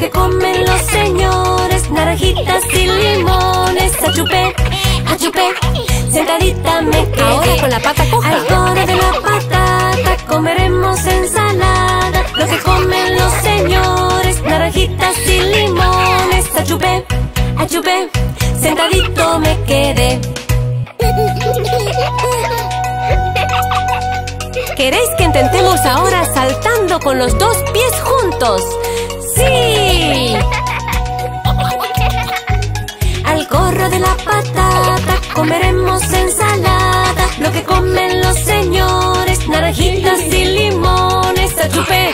que comen los señores, naranjitas y limones. Achupé, achupé, sentadita me quedé. Ahora con la pata coja, al coro de la patata comeremos ensalada. Lo que comen los señores, naranjitas y limones. Achupé, achupé, sentadito me quedé. ¿Queréis que intentemos ahora saltando con los dos pies juntos? ¡Sí! Al gorro de la patata comeremos ensalada. Lo que comen los señores, naranjitas y limones. Achupé,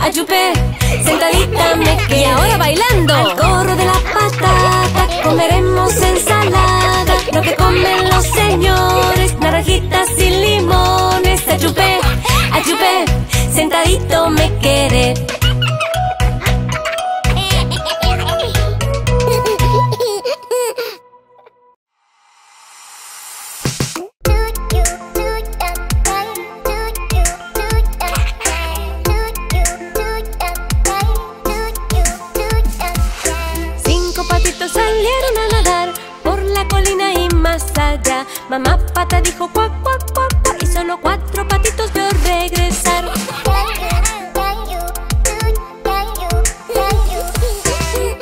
achupé, sentadita me quedé. Y ahora bailando. Al gorro de la patata comeremos ensalada. Lo que comen los señores, naranjitas y limones. Achupé, achupé, sentadito me quedé. Mamá pata dijo cuac, cuac, cuac, cuac, y solo 4 patitos veo regresar.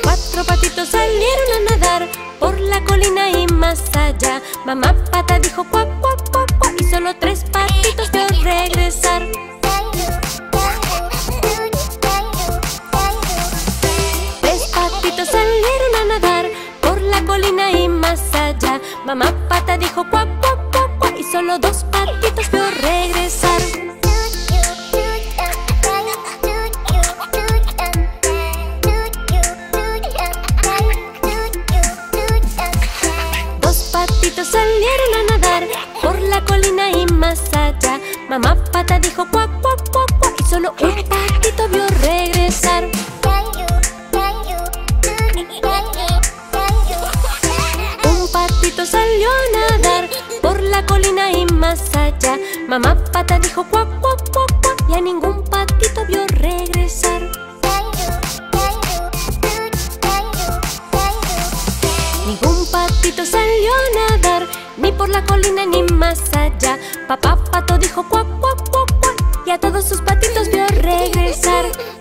Cuatro patitos salieron a nadar por la colina y más allá. Mamá pata dijo cuac, cuac, cuac, cuac, y solo 3 patitos veo regresar. Tres patitos salieron a nadar por la colina y más allá. Mamá pata dijo cuac, cuac, cuac, cuac, y solo 2 patitos veo regresar. Dos patitos salieron a nadar por la colina y más allá. Mamá pata dijo cuac, cuac, cuac, cuac, y solo 1 patito vio regresar. Salió a nadar por la colina y más allá. Mamá pata dijo cuac, cuac, cuac, cuac, y a ningún patito vio regresar. Ningún patito salió a nadar, ni por la colina ni más allá. Papá pato dijo cuac, cuac, cuac, cuac, y a todos sus patitos vio regresar.